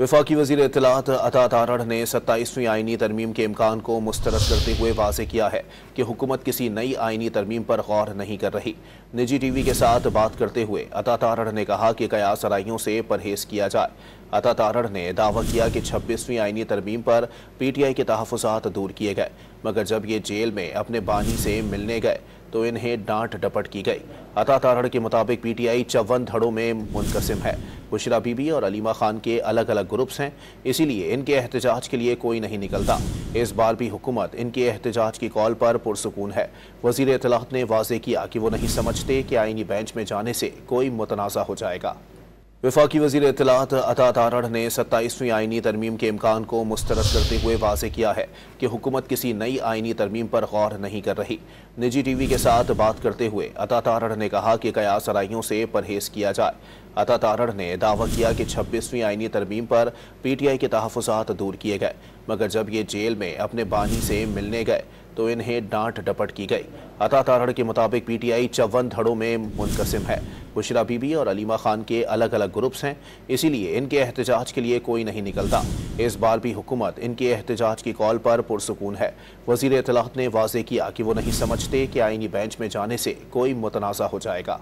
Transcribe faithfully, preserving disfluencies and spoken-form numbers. वफाकी वज़ीर इत्तलाआत अता तारड़ ने सत्ताईसवीं आइनी तरमीम के इम्कान को मुस्तरद करते हुए वाज़े किया है कि हुकूमत किसी नई आइनी तरमीम पर गौर नहीं कर रही। निजी टी वी के साथ बात करते हुए अता तारड़ ने कहा कि कयास आराइयों से परहेज़ किया जाए। अता तारड़ ने दावा किया कि छब्बीसवीं आइनी तरमीम पर पी टी आई के तहफ़्फ़ुज़ात दूर किए गए, मगर जब ये जेल में अपने बानी से मिलने गए तो इन्हें डांट डपट की गई। अता तारड़ के मुताबिक पी टी आई चौवन धड़ों में मुनकसिम है। कशोरा बीबी और अलीमा खान के अलग अलग ग्रुप्स हैं, इसीलिए इनके एहतजाज के लिए कोई नहीं निकलता। इस बार भी हुकूमत इनके एहतजाज की कॉल पर पुरसकून है। वज़ीर इत्तलाआत ने वाज़े किया कि वो नहीं समझते कि आइनी बेंच में जाने से कोई मुतनाज़ा हो जाएगा। वफाकी वज़ीर इत्तलाआत अता तारड़ ने सत्ताईसवीं आइनी तरमीम के इम्कान को मुस्तरद करते हुए वाज़े किया है कि हुकूमत किसी नई आइनी तरमीम पर गौर नहीं कर रही। निजी टी वी के साथ बात करते हुए अता तारड़ ने कहा कि कयास आराइयों से परहेज़ किया जाए। अता तारड़ ने दावा किया कि छब्बीसवीं आइनी तरमीम पर पी टी आई के तहफ़्फ़ुज़ात दूर किए गए, मगर जब ये जेल में अपने बानी से मिलने गए तो इन्हें डांट डपट की गई। अता तारड़ के मुताबिक पी टी आई चौवन धड़ों में मुनकसिम है। कशोरा बीबी और अलीमा खान के अलग अलग ग्रुप्स हैं, इसीलिए इनके एहतजाज के लिए कोई नहीं निकलता। इस बार भी हुकूमत इनके एहतजाज की कॉल पर पुरसकून है। वज़ीर इत्तलाआत ने वाज़े किया कि वो नहीं समझते कि आइनी बेंच में जाने से कोई मुतनाज़ा हो जाएगा।